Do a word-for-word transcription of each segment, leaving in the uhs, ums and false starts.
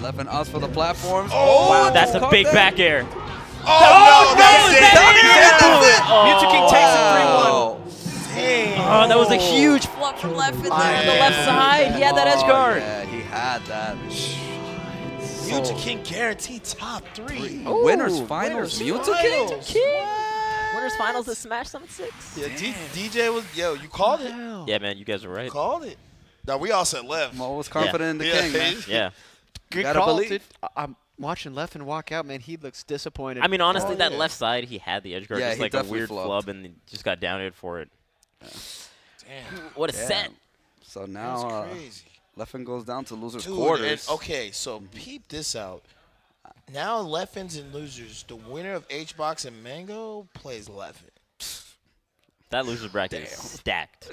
by Leffen. Us for the platforms. Oh, wow, that's a big back air. Oh, oh no, that's it. Mew two King takes a three one. Dang. Oh, that was a huge flop from Leffen there on the left side. He had that edge guard. Yeah, he had that. Mew two King guaranteed top three. Ooh, winners finals. Mew two King. Winners finals at Smash Summit six. Yeah, D D J was, yo, you called it. Yeah, man, you guys were right. You called it. Now, we all said Leff. I'm always confident yeah. in the yeah. king, man. Yeah. Good Gotta call, believe. Dude. I'm watching Leff and walk out, man. He looks disappointed. I mean, honestly, oh, that yeah. left side, he had the edge guard. Yeah, just like a weird flubbed. flub and just got downed for it. Yeah. Damn. What a Damn. set. So now uh, Leffen goes down to losers Dude, quarters. And, okay, so mm-hmm. peep this out. Now Leffen's in losers. The winner of H box and Mango plays Leffen. That loser bracket Damn. is stacked.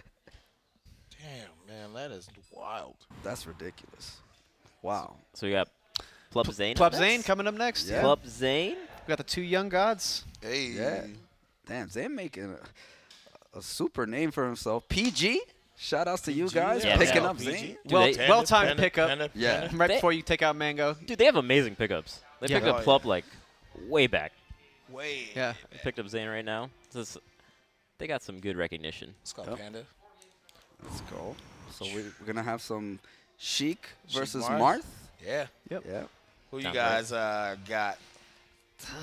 Damn, man, that is wild. That's ridiculous. Wow. So we got Plup Zain. Plup Zain coming up next. Yeah. Plup Zain. We got the two young gods. Hey. Yeah. Damn, Zain making a, a super name for himself. P G. Shout outs to you guys yeah, picking yeah. up Zain. Well, well timed pickup. Panda, yeah, Panda. right they, before you take out Mango. Dude, they have amazing pickups. They yeah. picked oh, up Plup yeah. like way back. Way. Yeah. They picked up Zain right now. This is, they got some good recognition. Let's go, yep. Panda. Let's go. So we're, we're gonna have some Sheik versus Sheik Marth. Marth. Yeah. Yep. Yeah. Who you Not guys uh, got?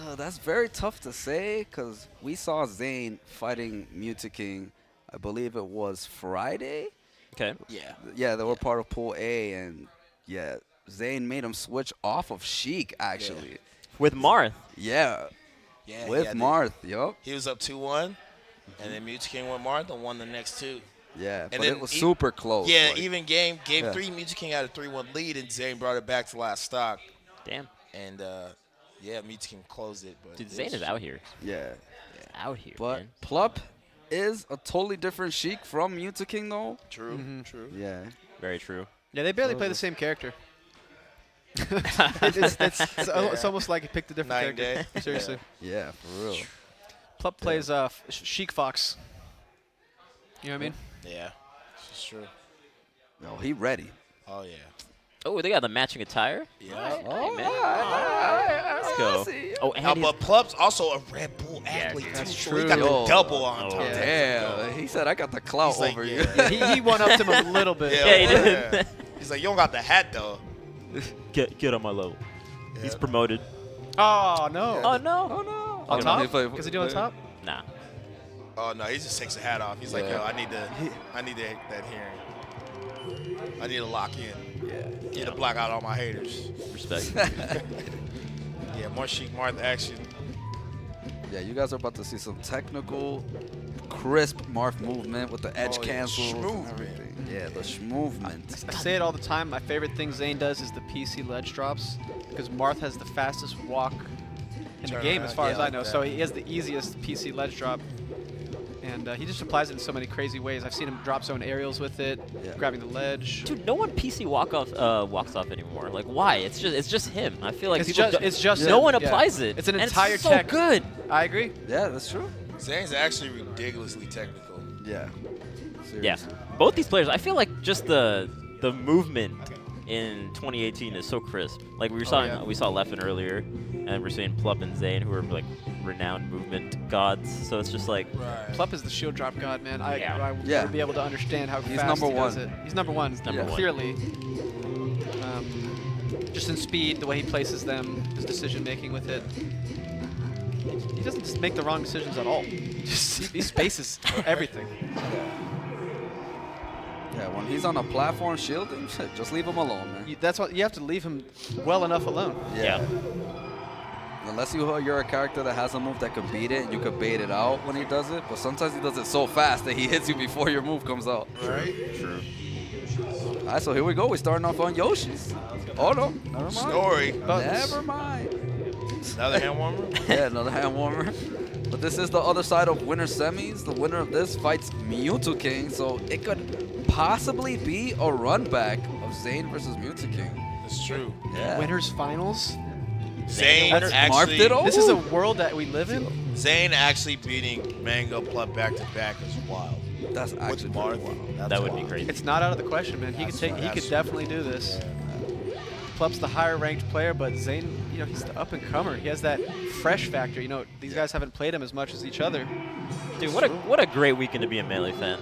Uh, that's very tough to say because we saw Zain fighting Mew two King. I believe it was Friday. Okay. Yeah. Yeah, they were yeah. part of Pool A, and yeah, Zain made him switch off of Sheik actually. Yeah. With Marth. Yeah. Yeah. With yeah, Marth, yo. He was up two one, mm-hmm. and then Mew two King won Marth and won the next two. Yeah, and but then it was e super close. Yeah, like, even game game yeah. three, Mew two King had a three one lead, and Zain brought it back to last stock. Damn. And uh, yeah, Mew two King closed it. But Dude, Zain is out here. Yeah. He's out here. But man. Plup is a totally different Sheik from Mew two King, though. True, mm-hmm. true. Yeah. Very true. Yeah, they barely oh. play the same character. it's, it's, it's, yeah. it's almost like you picked a different Nine character. Day. Seriously. Yeah. yeah, for real. Plup yeah. plays uh, Sheik Fox. You know what I mean? Yeah. It's true. No, he ready. Oh, yeah. Oh, they got the matching attire? Yeah. Right. Oh, hey, man. All right. Let's go. Oh, and oh, but Plup's also a Red Bull athlete, yeah, that's too. True. He got Yo. the double on top. Oh, yeah. Damn. He said, I got the clout like, over yeah. you. Yeah, he, he one-upped him a little bit. Yeah, yeah he did. Yeah. He's like, you don't got the hat, though. Get get on my low. Yeah. He's promoted. Oh, no. Yeah. Oh, no. Oh, no. On top? Because he do on top? Nah. Oh, no. He just takes the hat off. He's yeah. like, yo, I need, to, I need to, that hearing. I need to lock in. Yeah. Need yeah. to block out all my haters. Respect. yeah, more Sheik Marth action. Yeah, you guys are about to see some technical, crisp Marth movement with the edge oh, cancels yeah, and everything. Yeah, the sh-movement. I, I say it all the time. My favorite thing Zain does is the P C ledge drops because Marth has the fastest walk in Turn the game around, as far yeah, as I know. Like so he has the easiest P C ledge drop. And uh, he just applies it in so many crazy ways. I've seen him drop zone aerials with it, yeah. grabbing the ledge. Dude, no one P C walk off uh, walks off anymore. Like, why? It's just it's just him. I feel like it's just, it's just no him. one yeah. applies it. It's an entire it's so tech. good. I agree. Yeah, that's true. Zane's actually ridiculously technical. Yeah. Seriously. Yeah. Both these players. I feel like just the the movement in twenty eighteen is so crisp. Like we were oh, saw yeah. we saw Leffen earlier, and we're seeing Plup and Zain, who are like renowned movement gods. So it's just like right. Plup is the shield drop god, man. I yeah. I, I yeah. will be able to understand how He's fast number he one. does it. He's number one. He's number yeah. one. Clearly, um, just in speed, the way he places them, his decision making with it. He doesn't just make the wrong decisions at all. Just he spaces everything. Yeah, when he's on a platform shielding, just leave him alone, man. You, that's what you have to leave him well enough alone. Yeah. yeah. Unless you, you're a character that has a move that can beat it, and you could bait it out when he does it. But sometimes he does it so fast that he hits you before your move comes out. Right. True. All right, so here we go. We're starting off on Yoshi's. Oh no, never mind. Story. Never mind. Another hand warmer. yeah, another hand warmer. But this is the other side of winner semis. The winner of this fights Mew two King, so it could possibly be a run back of Zain versus Mew two King. That's true. Yeah. Winners finals. Zain actually. It? This is a world that we live in. Zain actually beating Mango Plup back to back is wild. That's actually wild. That's that would wild. be crazy. It's not out of the question, man. He That's could take. He could definitely do this. Yeah. Plup's the higher ranked player, but Zain, you know, he's the up and comer. He has that fresh factor. You know, these guys haven't played him as much as each other. Dude, what a what a great weekend to be a Melee fan.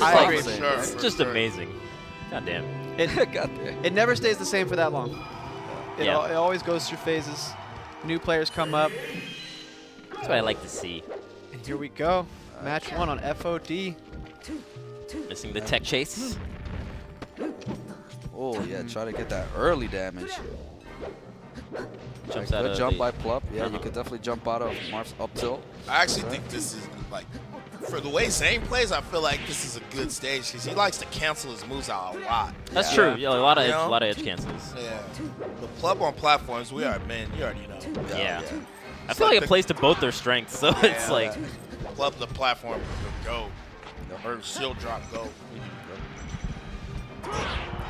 I like, agree. It's sure, it's just sure. amazing. God damn. It, God damn. It never stays the same for that long. It, yeah. al it always goes through phases. New players come up. That's what I like to see. And here we go. Match one on F O D. Missing the tech chase. Oh, yeah, try to get that early damage. Jumps like, out good of jump by Plup. Yeah, uh-huh. You could definitely jump out of Marth's up tilt. I actually think this is, like, for the way Zain plays, I feel like this is a good stage because he likes to cancel his moves out a lot. That's yeah. true. Yeah, a lot of edge, a lot of edge cancels. Yeah. The Plup on platforms, we are men. You already know. Yeah. yeah. yeah. I feel like, like it plays to both their strengths, so yeah, it's like Plup the platform go, or shield drop go.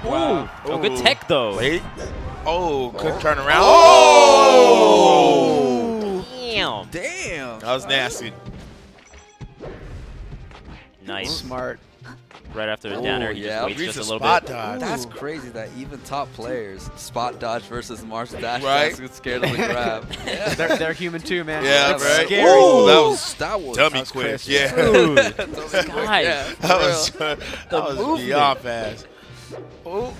Wow. Ooh. Ooh. Oh, good tech though. Wait. Oh, good oh. turn around. Oh! Damn. Damn. That was nasty. Nice. Smart. Right after the downer, he yeah, just waits just a, a little spot bit. Dodge. That's crazy that even top players spot dodge versus Marth's dash. Right? That's scared of the grab. yeah. they're, they're human too, man. Yeah, that's right. Scary. Ooh, that was that was dummy quick. Yeah. that was quick. Yeah. That was uh, that was movement. beyond fast. Oh,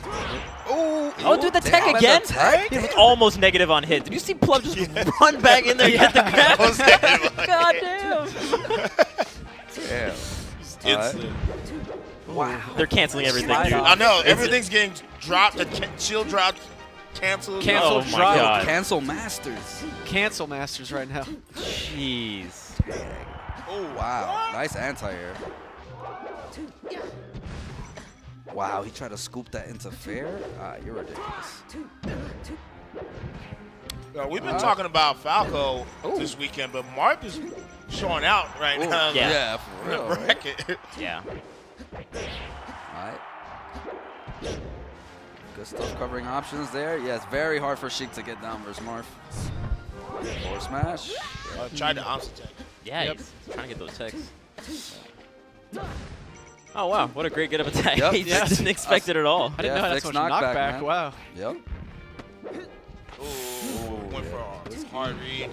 oh, oh, dude, the tech damn, again? He was almost negative on hit. Did you see Plup just yeah. run back in there and hit the grab? God damn. damn. Right. Wow. They're canceling everything, dude. I know. Everything's getting dropped. The chill drop, canceled. Cancel oh drop. God. Cancel masters. Cancel masters right now. Jeez. Dang. Oh, wow. What? Nice anti-air. Wow, he tried to scoop that into fair? Ah, you're ridiculous. Yo, we've been uh, talking about Falco ooh. this weekend, but Marth is showing out right ooh, now. Yeah, yeah for real. Right? yeah. All right. Good stuff covering options there. Yeah, it's very hard for Sheik to get down versus Marth. Or smash. Uh, tried to Amsa tech. Yeah, yep. he's trying to get those techs. Oh, wow. What a great get-up attack. Yep. he yeah. didn't expect it at all. I didn't yeah, know that's so much knockback. knockback. Wow. Yep. Ooh, went yeah. for a it's hard read.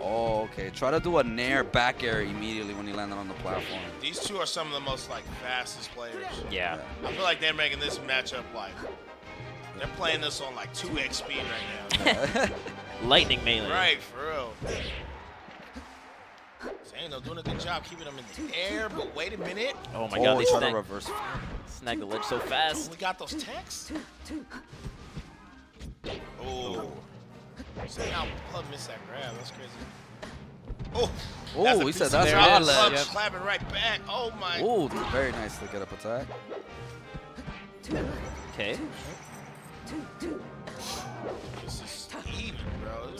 Oh, okay. Try to do a nair back air immediately when he landed on the platform. These two are some of the most, like, fastest players. Yeah. yeah. I feel like they're making this matchup, like, they're playing this on, like, two X speed right now. Lightning melee. Right, for real. Zain, though, doing a good job keeping them in the air, but wait a minute. Oh, my oh, God. They trying to reverse. Snag the ledge so fast. We got those techs. Oh. See how Plup missed that grab. That's crazy. Oh. Oh, he said that's right. Plup yep. clapping right back. Oh, my. Oh, very nice to get up attack. Okay. This is even, bro.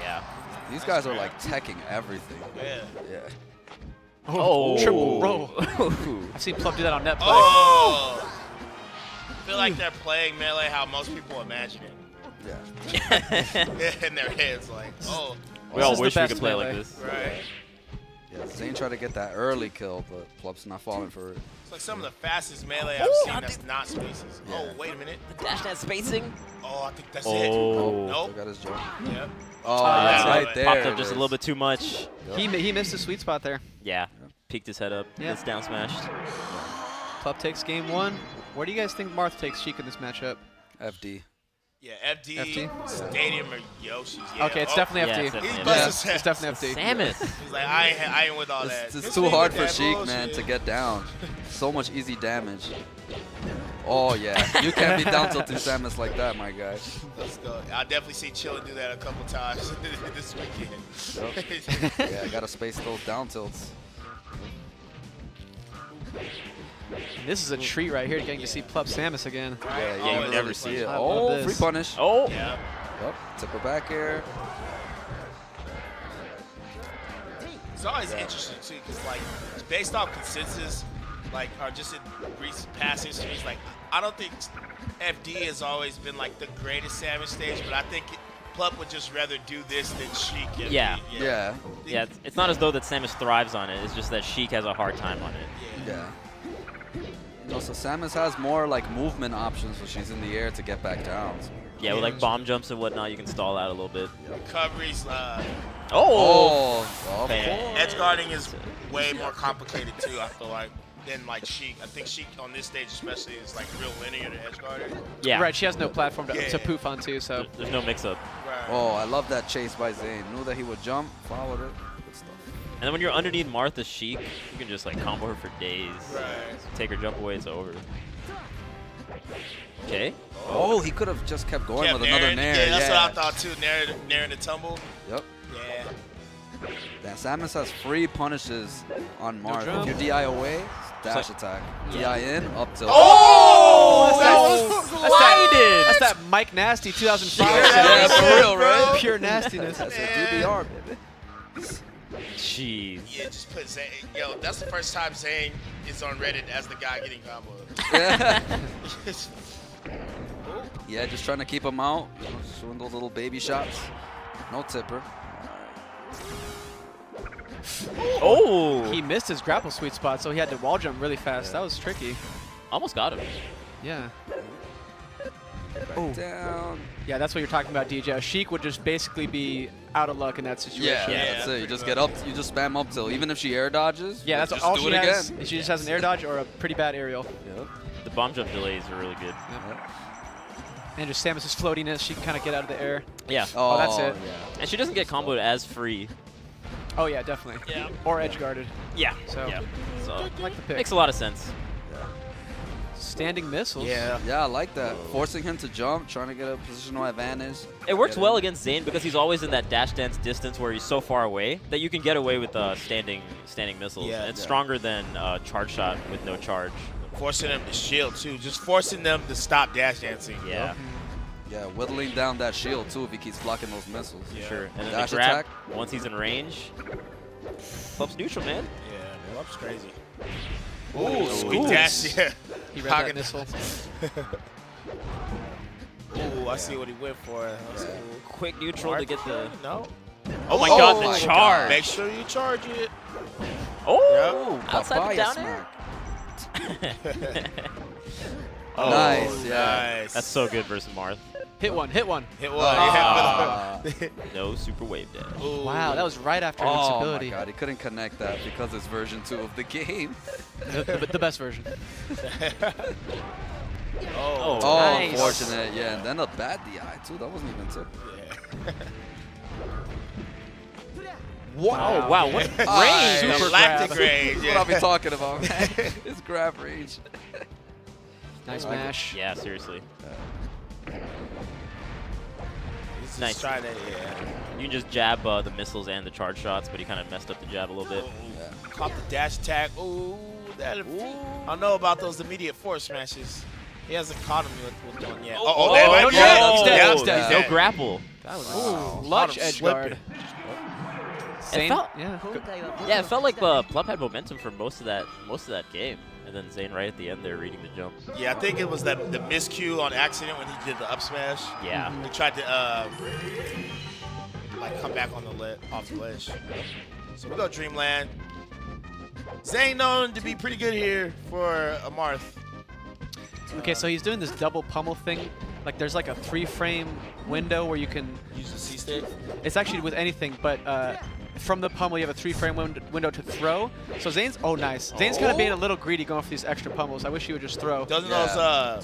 Yeah. These nice guys grab. are like teching everything. Yeah. Yeah. Oh. oh. Triple roll. I've seen Plup do that on Netplay. Oh. I feel like they're playing Melee how most people imagine it. Yeah. In their heads, like, oh. We all wish we could play like this. Right. Yeah, Zain tried to get that early kill, but Plup's not falling for it. It's like some of the fastest Melee I've seen that's not spaces. Yeah. Oh, wait a minute. The dash that spacing? Oh, I think that's oh. it. Oh, nope. Still got his jump. Yep. Oh, uh, that's right it. there. Popped up just a little bit too much. Yep. He he missed the sweet spot there. Yeah. yeah. Peeked his head up. Yeah. It's down smashed. Plup takes game one. Where do you guys think Marth takes Sheik in this matchup? F D. Yeah, F D, F D? Stadium, or Yoshi's. Yeah. Okay, it's oh. definitely F D. Yeah, it's definitely, yeah. F D. Yeah. It's definitely F D. Samus. He's like, I ain't, I ain't with all that. It's, it's, it's too hard for Sheik, bullshit. man, to get down. So much easy damage. Oh, yeah. You can't be down tilting Samus like that, my guy. Let's go. I definitely see Chillin do that a couple times this weekend. Yep. yeah, I got to space those down tilts. And this is a treat right here, getting yeah. to see Plup Samus again. Yeah, yeah you, you never see it. Oh, free punish. Oh. Yeah. Yep, tip her back air. It's always yeah. interesting, too, because, like, based off consensus, like, or just in recent past history, like, I don't think F D has always been, like, the greatest Samus stage, but I think it, Plup would just rather do this than Sheik. Yeah. yeah. Yeah. Yeah, it's not as though that Samus thrives on it. It's just that Sheik has a hard time on it. Yeah. yeah. though, so Samus has more like movement options when she's in the air to get back down. So. Yeah, with like bomb jumps and whatnot, you can stall out a little bit. Recovery slide. Oh! Oh man. Edge guarding is way more complicated too, I feel like, than like Sheik. I think Sheik on this stage especially is like real linear to edge guarding. Yeah. Right, she has no platform to, yeah. to poof onto, so. There's no mix up. Right. Oh, I love that chase by Zain. Knew that he would jump, followed it. Good stuff. And then when you're underneath Martha Sheik, you can just like combo her for days. Right. Take her jump away, it's over. Okay. Oh, he could have just kept going kept with another nair. Yeah, that's yeah. what I thought too. Nair, nair in the tumble. Yep. Yeah. That Samus has free punishes on Marth. No, if you D I away, dash so, attack. Yeah. D I in, up tilt. Oh! That's that, that's, that, that's that Mike Nasty two thousand five. Yeah, that's for real, right? Pure nastiness. That's man. a D B R, baby. Jeez. Yeah, just put Zain. Yo, that's the first time Zain is on Reddit as the guy getting comboed. Yeah. Yeah, just trying to keep him out. Just doing those little baby shots. No tipper. Oh! He missed his grapple sweet spot, so he had to wall jump really fast. Yeah. That was tricky. Almost got him. Yeah. Back oh. down. Yeah, that's what you're talking about, D J. Sheik would just basically be out of luck in that situation. Yeah, yeah, that's yeah. it. You just get up, you just spam up till, even if she air dodges. Yeah, that's all she has. Again. She just has an air dodge or a pretty bad aerial. Yep. The bomb jump delays are really good. Yep. And just Samus's floatiness, she can kind of get out of the air. Yeah. Oh, oh that's it. Yeah. And she doesn't get comboed as free. Oh yeah, definitely. Yeah. Or edge guarded. Yeah. So, yeah. so like the pick. Makes a lot of sense. Standing missiles. Yeah, yeah, I like that. Whoa. Forcing him to jump, trying to get a positional advantage. It works well against Zain because he's always in that dash dance distance where he's so far away that you can get away with uh, standing standing missiles. Yeah, and it's yeah. stronger than uh, charge shot with no charge. Forcing them to shield too. Just forcing them to stop dash dancing. Yeah. Mm-hmm. Yeah, whittling down that shield too if he keeps blocking those missiles. Yeah. Sure. And then dash the grab, attack. Once he's in range, Plup's neutral, man. Yeah, Plup's crazy. Ooh, sweet dash. Yeah. He read that missile. Ooh, I see what he went for. Yeah. Quick neutral to get the... No. Oh my oh god, the my charge. God. Make sure you charge it. Oh, yep. Outside the down air. Oh, nice, yeah. Nice. That's so good versus Marth. Hit one, hit one. Hit one. Uh, yeah. No super wave dash. Ooh. Wow, that was right after invincibility. Oh my god, he couldn't connect that because it's version two of the game. the, the, the best version. Oh, oh nice. Unfortunate, yeah. And then a bad D I too. That wasn't even tip. Yeah. Wow, wow, wow. What range? Uh, super galactic range. That's yeah. what I'll be talking about. It's grab range. Nice mash. Yeah, seriously. Uh, nice. Try that, yeah. You can just jab uh, the missiles and the charge shots, but he kind of messed up the jab a little bit. Yeah. Caught the dash attack. Ooh, that. Ooh. I don't know about those immediate force smashes. He hasn't caught him with, with one yet. Oh, oh, oh, that oh, no, yeah. oh yeah. He's dead. He's dead. No grapple. That was wow. Lunch edge guard. It felt, yeah. yeah, it felt like uh, Plup had momentum for most of that most of that game. And then Zain right at the end there reading the jump. Yeah, I think it was that the miscue on accident when he did the up smash. Yeah. Mm-hmm. He tried to uh, like come back on the le off the ledge. So we go Dreamland. Zain known to be pretty good here for a Marth. Okay, uh, so he's doing this double pummel thing. Like there's like a three frame window where you can use the C stick. It's actually with anything, but. Uh, From the pummel, you have a three-frame win window to throw. So Zane's, oh nice. Zane's oh. kind of being a little greedy going for these extra pummels. I wish he would just throw. Doesn't yeah. those, uh,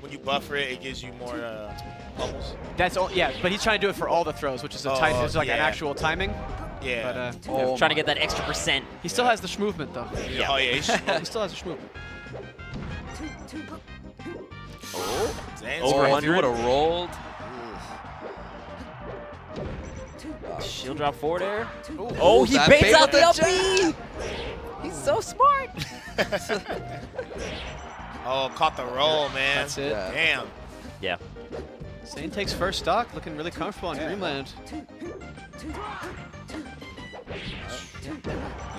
when you buffer it, it gives you more uh, pummels? That's all, yeah, but he's trying to do it for all the throws, which is a oh, time, it's like yeah. an actual timing. Yeah. But, uh, oh, trying to get that extra percent. He still yeah. has the schmovement though. Yeah. Oh yeah, he, he still has the schmovement. Oh, Zane's over one hundred. If you would have rolled. Shield drop forward air. Ooh. Oh, he baits out the L P! He's so smart! Oh, caught the roll, man. That's it. Yeah. Damn. Yeah. Zain takes first stock, looking really comfortable on yeah. Dreamland. Yeah.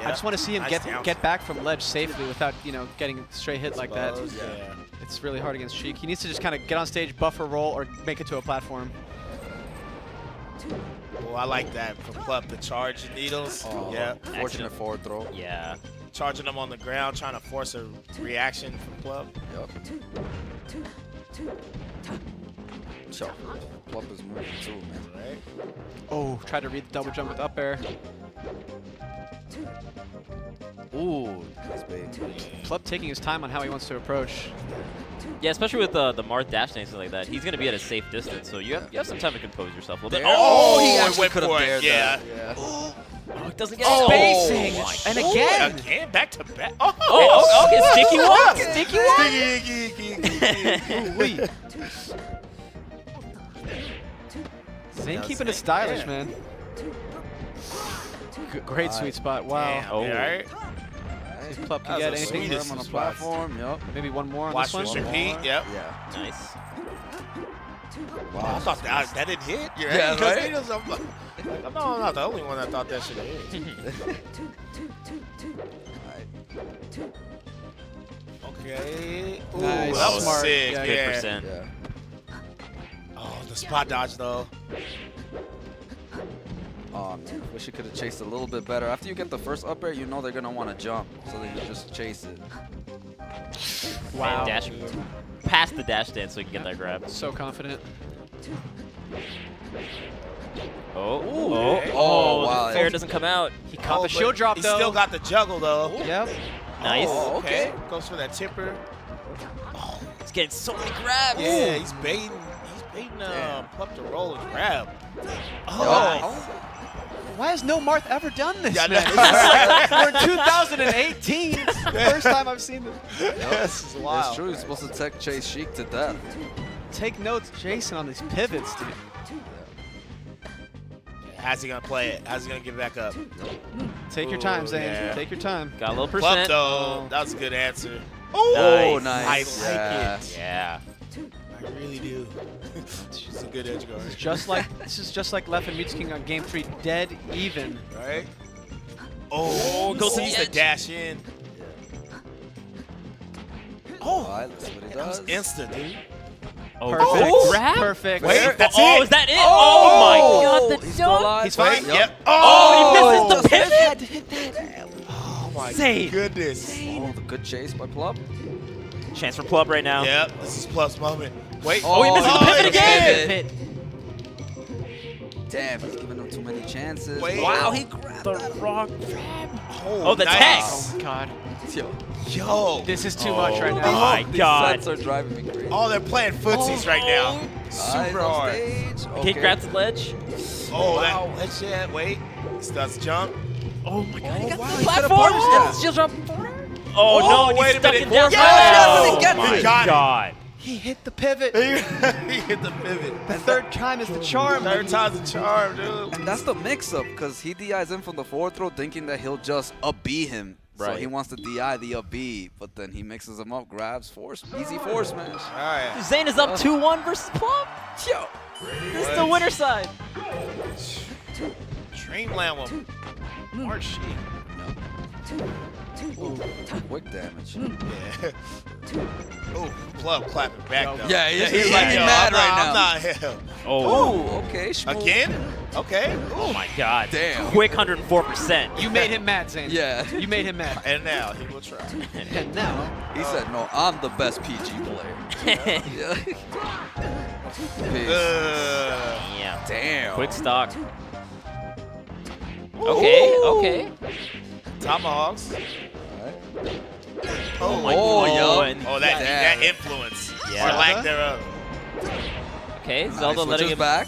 I just want to see him nice get get back from ledge safely without, you know, getting straight hit like that. Yeah. It's really hard against Sheik. He needs to just kind of get on stage, buffer roll, or make it to a platform. Oh, I like that from Plup, the charge needles. Oh, yeah. Fortunate forward throw. Yeah. charging him on the ground, trying to force a reaction from Plup. Yep. So, Plup is moving too, man. Right? Oh, try to read the double jump with up air. Ooh, that's big. Plup taking his time on how he wants to approach. Yeah, especially with uh, the Marth dash and like that. He's going to be at a safe distance, so you have, you have some time to compose yourself a little bit. There. Oh, he actually went for it. Yeah. yeah. Oh, it doesn't get oh, spacing. Oh, and again. Again, back to back. Oh, oh okay. okay. Sticky walk. Sticky walk. Sticky walk. Zain keeping it stylish, yeah. man. G great uh, sweet spot. Wow. Damn, oh. Right. Right. Plup can get anything from on a platform. Yep. Maybe one more on Watch this one. Watch this repeat. Yep. Yeah. Nice. Wow. I thought that, that didn't hit. You're yeah, right? Was, I'm, like, I'm not the only one that thought that should have hit. All right. Okay. Ooh, nice. That was smart. Sick. Yeah, good yeah. percent. Yeah. Oh, the spot dodge, though. Oh, man. Wish you could have chased a little bit better. After you get the first up air, you know they're going to want to jump. So then you just chase it. Wow. Dash past the dash dance so you can get that grab. So confident. Oh. Ooh. Oh. Oh, wow. The fair doesn't come out. He caught oh, the shield drop, he though. He still got the juggle, though. Ooh. Yep. Nice. Oh, okay. okay. Goes for that tipper. Oh, he's getting so many grabs. Yeah, Ooh. he's baiting. Beating uh, Plup to roll and grab. Oh. oh. Why has no Marth ever done this, yeah, man? We're in two thousand eighteen. First time I've seen this. Yep. This is wild. It's true. You're supposed to tech chase Sheik to death. Take notes, Jason, on these pivots, dude. How's he going to play it? How's he going to get back up? Take Ooh, your time, Zain. Yeah. Take your time. Got a little percent. Plup, though. That was a good answer. Oh, nice. nice. I yeah. like it. Yeah. I really do. She's a good edge guard. It's just like this is just like Leffen Mew two King on game three, dead even. Right? Oh, goes to the dash in. Yeah. Oh, oh it was insta, dude. Oh, perfect. Oh, grab? Perfect. Wait, that's oh, it. Oh, is that it? Oh, oh my God, the he's jump. He's fine. Yep. Yep. Oh, oh, he misses the pivot. Hit that. Oh my Zain. goodness. Zain. Oh, the good chase by Plup. Chance for Plup right now. Yep, this is Plup's moment. Wait, oh, oh he missed oh, the pivot again! Pivot. Damn, he's giving him too many chances. Wait. Wow, he grabbed the wrong grab. Oh, oh the nice. text! Oh, God. Yo. Yo. This is too oh. much right now. Oh, my These God. These sets are driving me crazy. Oh, they're playing footsies oh. right now. Super uh, hard. Okay. okay, grabs the ledge. Oh, wow. that ledge, yeah, wait. He starts to jump. Oh, my God. Oh, he got wow. the platform. He still jumped forward. Oh, oh, no, wait he's stuck in down. Yes! Oh, my God. He hit the pivot. He hit the pivot. The third time is the charm. Third time's the charm, dude. And that's the mix-up, because he D Is him from the forward throw, thinking that he'll just up B him. Right. So he wants to D I the up B, but then he mixes him up, grabs, force, easy force smash. All right. Zain is up two one versus Plup. Yo, this is the winner side. Dreamland will march. Ooh, quick damage. Yeah. Oh, Plup clapping back though. Yeah, he's, yeah, he's, he's like, yo, mad I'm not, right now. I'm not. Oh, Ooh, okay. Shmuel. Again? Okay. Ooh. Oh my God. Damn. Quick one hundred four percent. You made him mad, Zain. Yeah. You made him mad. And now he will try. And now he said, "No, I'm the best P G player." Yeah. uh, yeah. Damn. Quick stock. Ooh. Okay. Okay. Tomahawks. Right. Oh my oh, God. Yo. Oh, that, that influence. Yeah. Or lack thereof. Okay, Zelda nice, letting him back.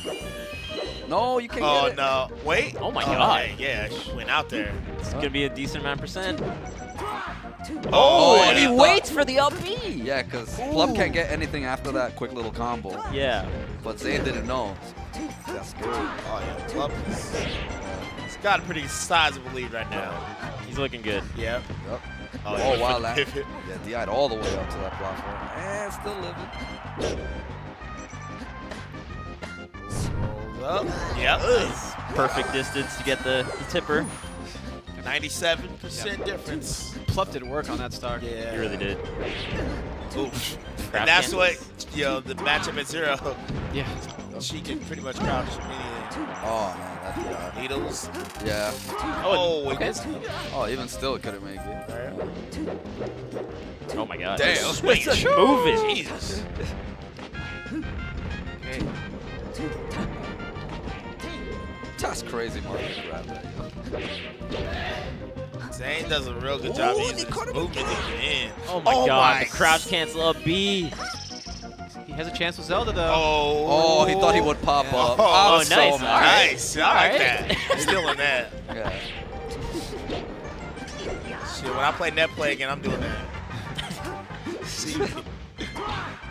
No, you can't oh, get it. Oh, no. Wait. Oh, my oh, God. Right. Yeah, she went out there. It's going to be a decent amount of percent. Oh, oh and he waits for the L P. Yeah, because Plup can't get anything after that quick little combo. Yeah. But Zain didn't know. That's good. Oh, yeah. Plup is, he's got a pretty sizable lead right now. He's looking good. Yep. yep. Oh, oh wow, that. Yeah, D I'd all the way up to that platform. And still living. Sold up. Yep. Nice. Perfect wow. distance to get the, the tipper. ninety-seven percent yep. difference. Plup did work on that stock. Yeah. He really did. Oof. And that's what, you know, the matchup at zero. Yeah. She can pretty much crouch immediately. Oh, man. That's needles. Yeah. Oh, oh okay. It oh, even still, it couldn't make it. Right. Oh my God. Damn. Switch. Move it. Jesus. Okay. That's crazy, Marth. Zain does a real good job. Ooh, using his movement again. Oh my oh God. My. The crouch cancel up B. He has a chance with Zelda, though. Oh, oh he thought he would pop yeah. up. Oh, oh so nice. Right. Nice. I like right. that. Still in that. Yeah. Shit, when I play Netplay again, I'm doing that. See?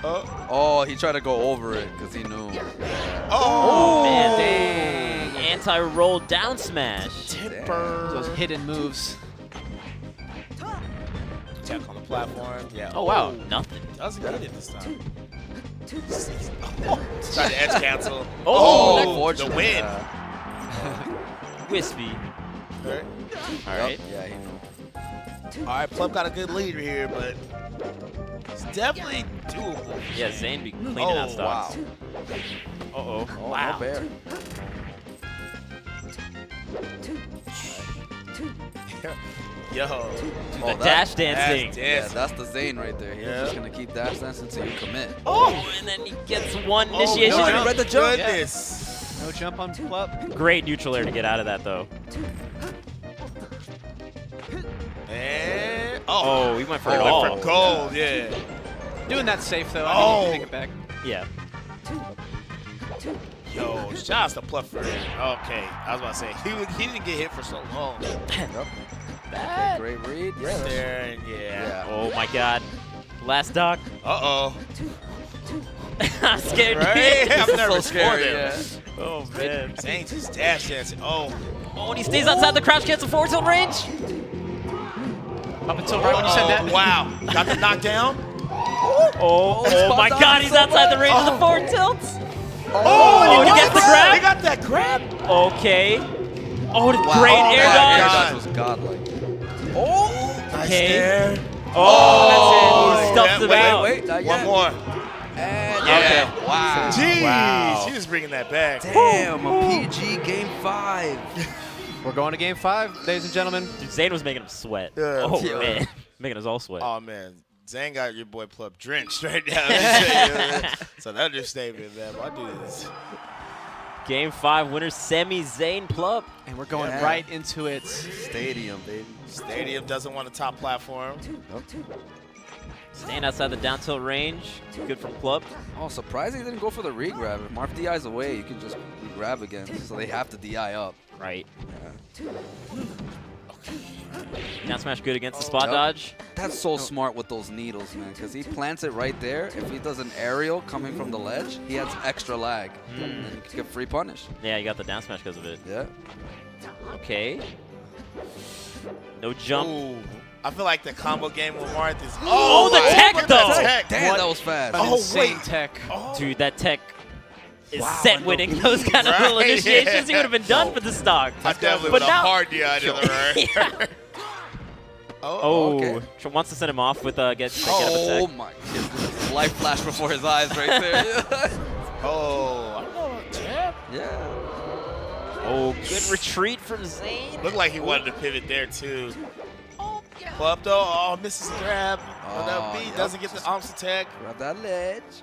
Oh. oh, he tried to go over it because he knew. Yeah. Oh, oh, man. Dang. Anti-roll down smash. Tipper. Those hidden moves. Tech on the platform. Yeah. Oh, wow. Ooh. Nothing. That was good this time. Oh, try to edge cancel. Oh, oh the win. Uh, Wispy. All right. All right. Yep. Yeah, you know. All right, Plup got a good lead here, but it's definitely doable. Yeah, Zain be cleaning oh, out stocks. Wow. Uh-oh. Oh, wow. No bear. Yo. Dude, oh, the dash dancing. Dash, yeah, that's the Zain right there. He's yeah. just going to keep dash dancing until you commit. Oh, and then he gets one initiation. Oh, no jump. Read the jump. Goodness. Yeah. No jump on Plup. Great neutral air to get out of that, though. And, oh, he went for oh, gold. For gold, yeah. yeah. Doing that safe, though. Oh. I think you can take it back. Yeah. Yo, shout out to Plup for it. Okay, I was about to say, he, he didn't get hit for so long. Yep. That. Okay, great read. Yes. Right there, and yeah. yeah. Oh my God. Last doc. Uh oh. I'm scared. Right? I'm never so scared. Yeah. Oh man. Zane's just dash dancing. Oh. Oh, and he stays outside the crouch cancel forward tilt range. Up until right uh -oh. when you said that. Wow. Got the knockdown. Oh. Oh, oh my God. He's so outside bad. the range oh. of the forward tilts. Oh. Oh, oh and he, he gets the grab. He got that grab. Okay. Oh, the wow. great oh, air dodge. Air dodge was godlike. Oh, nice there. Oh, oh, that's it. He stuffs yeah, it wait, out. Wait, wait, one more. And yeah. Okay. Wow. Jeez, wow. She was bringing that back. Damn, oh. a P G game five. We're going to game five, ladies and gentlemen. Dude, Zain was making him sweat. Yeah. Oh, yeah. man. Making us all sweat. Oh, man. Zain got your boy Plup drenched right now. It's an understatement, man. I do this. Game five winner, semi Zain Plup. And we're going yeah. right into it. Stadium, baby. Stadium doesn't want a top platform. Nope. Staying outside the down tilt range. Good from Plup. Oh, surprising he didn't go for the re-grab. If Marth D I's away, you can just re-grab again. So they have to D I up. Right. Yeah. Down smash good against the spot yep. dodge. That's so smart with those needles, man, because he plants it right there. If he does an aerial coming from the ledge, he has extra lag. Mm. And then you get free punish. Yeah, you got the down smash because of it. Yeah. Okay. No jump. Ooh. I feel like the combo game with Marth is... Oh, oh the tech, oh, though! Tech. Damn, what? That was fast. Oh, insane wait. tech. Oh. Dude, that tech... is wow, set winning those kind of right, little initiations. Yeah. He would have been done oh, for the stock. I definitely would have hard D I to the right. Oh, oh okay. Wants to send him off with uh, get, oh, get up attack. Oh my goodness. Life flashed before his eyes right there. Oh. Yeah. Oh, good retreat from Zain. Looked like he wanted to pivot there too. Oh, yeah. Plup though. Oh, misses the grab. Oh, B. Yep. Doesn't get the Amsa attack. Grab that ledge.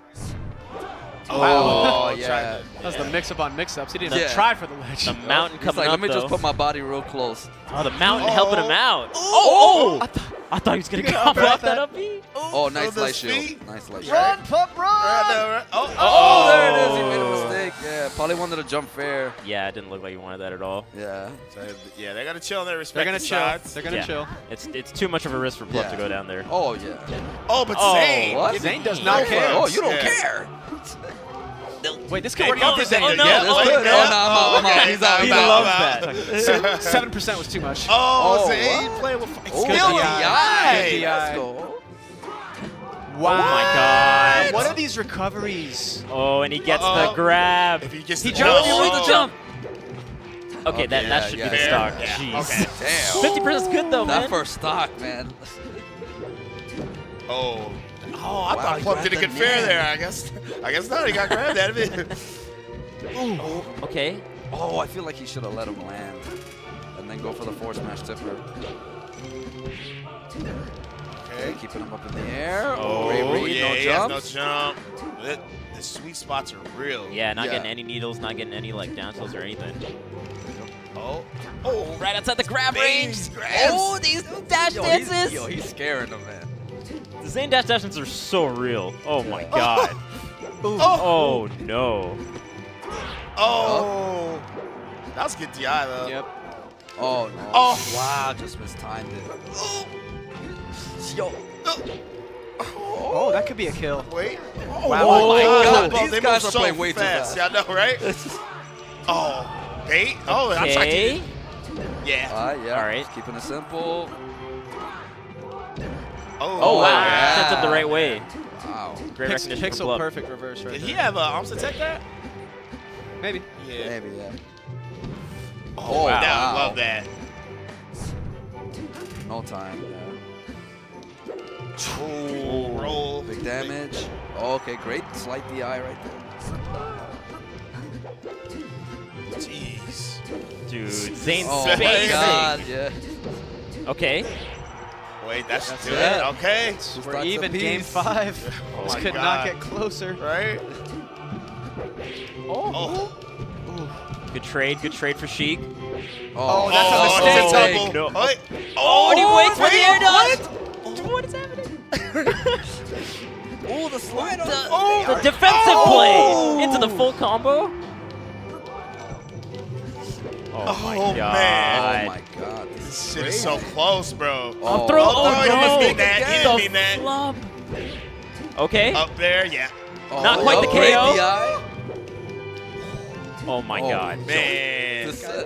Oh, oh yeah. That was yeah. the mix-up on mix-ups. He didn't yeah. try for the ledge. The mountain coming like, up, let me though. just put my body real close. Oh, the mountain oh. helping him out. Oh! oh. I, th I thought he was going to come off that up B. Oh, nice light shield. Nice light shield. Run, Plup, run! Oh, oh. oh, there it is. He made a mistake. Yeah, probably wanted to jump fair. Yeah, it didn't look like he wanted that at all. Yeah. So, yeah, they got to chill in their respective They're going to chill. They're going to yeah. chill. It's it's too much of a risk for Plup yeah. to go down there. Oh, yeah. Oh, but Zain. Oh, Zain does not care. Oh, you don't care. Wait, this could hey, work out for Zain. Oh, no, yeah, oh, no, no, no, no, no, okay. He's out. He loves that. Seven percent was too much. Oh, oh Zain playing with oh, good D I. Let's go. Wow. Oh my God. What are these recoveries? Oh, and he gets uh -oh. the grab. If he gets the he jumps. Oh. Oh. the jump. Okay, okay that, yeah, that should yeah, be the stock. Yeah. Jeez. Okay. Damn. Fifty percent is good though, that man. That first stock, man. Oh. Oh, I wow, thought Plup did a good fair there. I guess, I guess not. He got grabbed out of it. Ooh. Oh, okay. Oh, I feel like he should have let him land and then go for the forward smash tipper. Okay, keeping him up in the air. Oh, Ray Reed, yeah, no jump. No jump. The, the sweet spots are real. Yeah, not yeah. getting any needles, not getting any like down tilts or anything. Oh, oh, right outside the grab range. Grabs. Oh, these dash yo, dances. He's, yo, he's scaring them, man. The Zain dash dances are so real. Oh my god. Oh. Oh no. Oh. That was a good D I though. Yep. Oh no. Oh. Wow, just mistimed it. Oh. Yo. Oh. Oh, that could be a kill. Wait. Oh, wow. Oh my god. god. These they guys are so playing way too fast. Yeah, I know, right? Oh. Eight? Oh, okay. I'm trying to. Yeah. Uh, yeah. All right. Just keeping it simple. Oh, oh wow. Yeah. Sets up the right way. Wow. Great Pix recognition. Pixel perfect reverse right Did there. He have uh, arms to tech that? Maybe. Yeah. Maybe, yeah. Oh, wow. That, I love that. No time. Yeah. Oh, roll. Big damage. Oh, okay, great. Slight D I right there. Jeez. Dude, Zane's oh spacing. God, yeah. Okay. Wait, that's, that's it. it. Okay. We're even game five. Oh this could God. not get closer. Right? Oh. oh. Good trade. Good trade for Sheik. Oh, oh that's oh, a mistake. No. Oh, oh, and he waits for the air dodge. What is happening? Oh, the slide. The, oh, the defensive oh. play. Into the full combo. Oh, my oh god. man! Oh my god! This, this shit is so close, bro. Oh, throw! Oh, oh no! He didn't mean that. Okay. Up there, yeah. Oh, Not quite oh, the K O. Oh my oh, god! Man! This, uh,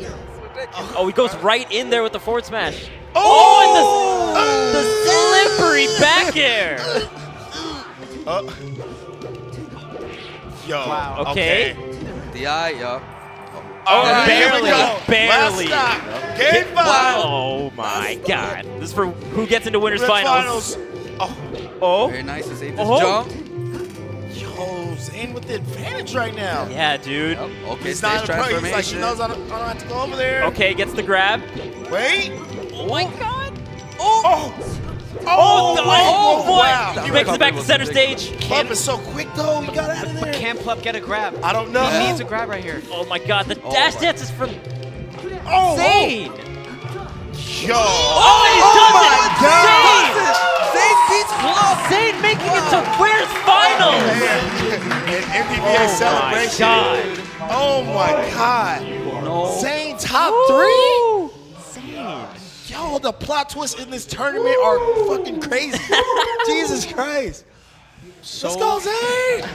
oh, he goes right in there with the forward smash. Oh! oh and the, the slippery back air. Uh. Yo. Wow. Okay. okay. The eye, yo. Oh, oh barely, barely. Last Game five. Wow. Oh my god! This is for who gets into winners finals. finals. Oh, oh. Very nice to see this oh. jump. Yo, Zain with the advantage right now. Yeah, dude. Yep. Okay, he's not a He's like, he knows I don't, I don't have to go over there. Okay, gets the grab. Wait. Oh my god. Oh. Oh. Oh, oh, no. oh boy! Wow. He makes it back to center stage. Plup is so quick though. He got out of there. But can Plup get a grab? I don't know. He yeah. needs a grab right here. Oh my god! The oh dash dance is from oh, Zain. Oh. Yo! Oh, he oh does it! Zain! Zain beats Plup. Zain making wow. it to winners finals. Oh, An M D V A oh celebration. My god. Oh my god! No. Zain top Ooh. three. Zain. Yo, the plot twists in this tournament Woo! are fucking crazy. Jesus Christ. So Let's go, Zain!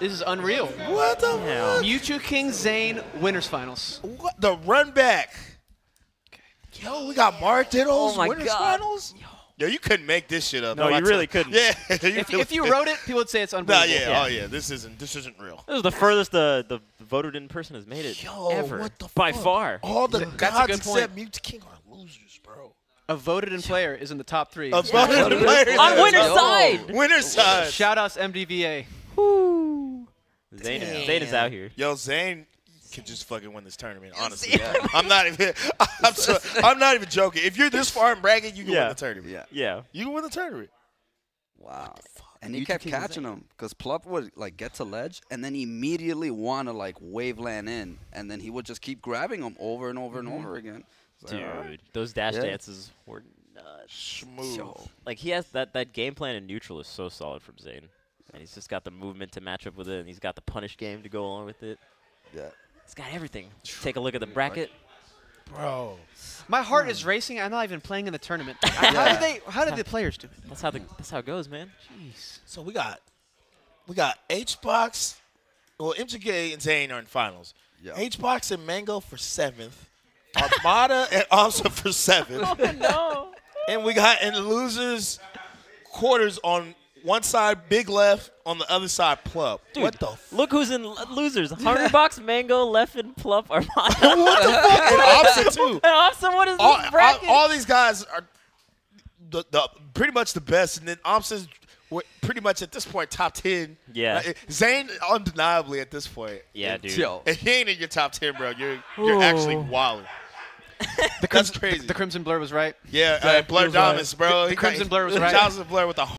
This is unreal. What the yeah. fuck? Mew two King, Zain, winners finals. What the run back? Okay. Yo, we got Marth Diddles, oh winners God. finals? Yo, you couldn't make this shit up. No, you really couldn't. Yeah. you if, really if you couldn't. wrote it, people would say it's unbelievable. Nah, yeah, yeah. Oh, yeah. This isn't, this isn't real. This is the furthest the, the voted in person has made it Yo, ever. What the By fuck? far. All the That's gods except Mew two King are losers, bro. A voted-in player is in the top three. A voted-in yeah. voted player is on winner's side. Oh. Winner's side. Shout outs M D V A. Woo. Zain, Zain is out here. Yo, Zain could just fucking win this tournament. Honestly, yeah. I'm not even. I'm, so, I'm not even joking. If you're this far and bragging, you can yeah. win the tournament. Yeah. Yeah. You can win the tournament. Wow. And he Mew kept catching him because Plup would like get to ledge and then immediately want to like wave land in, and then he would just keep grabbing him over and over mm-hmm. and over again. Dude, right. those dash yeah. dances were nuts. Smooth. So, like he has that that game plan in neutral is so solid from Zain, yeah. and he's just got the movement to match up with it, and he's got the punish game to go along with it. Yeah, he's got everything. Take a look at the bracket, bro. My heart hmm. is racing. I'm not even playing in the tournament. yeah. How did they? How did the players do it? That's how the that's how it goes, man. Jeez. So we got we got H box. Well, M T K and Zain are in finals. Yep. H box and Mango for seventh. Armada and Amsa for seven. Oh, no. And we got in losers quarters on one side, Big Left, on the other side, Plup. Dude, what the f look who's in losers. Hungrybox, Mango, Leffen, Plup, Armada. What the fuck? And Amsa, too. And Amsa, what is all, this bracket? All, all these guys are the, the, pretty much the best, and then Amsa's pretty much at this point top ten. Yeah. Like, Zain undeniably at this point. Yeah, dude. Yo. If he ain't in your top ten, bro, you're you're Ooh. actually wilding. That's crazy. The, the Crimson Blur was right. Yeah, yeah uh, Blur Dominus, right. bro. The, the Crimson Blur was right. Jonathan Blur with a